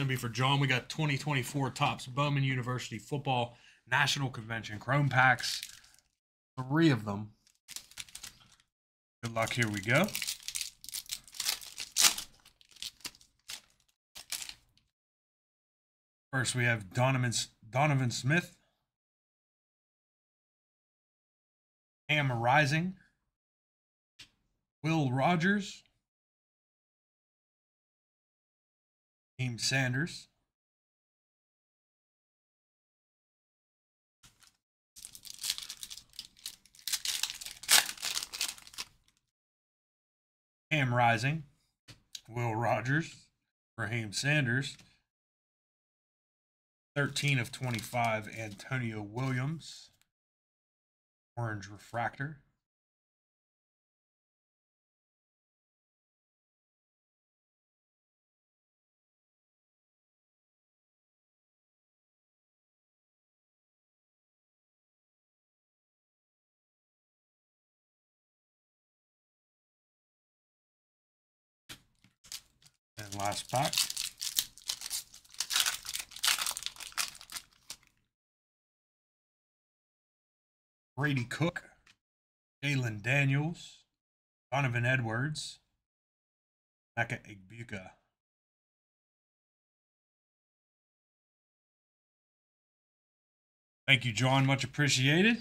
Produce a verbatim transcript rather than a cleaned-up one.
Going to be for John. We got twenty twenty-four Topps Bowman University Football National Convention Chrome packs. Three of them. Good luck. Here we go. First, we have Donovan, Donovan Smith, Cam Rising, Will Rogers, Raheem Sanders, Cam Rising, Will Rogers, Raheem Sanders, thirteen of twenty-five, Antonio Williams, Orange Refractor, and last pack. Brady Cook, Jalen Daniels, Donovan Edwards, Naka Egbuka. Thank you, John. Much appreciated.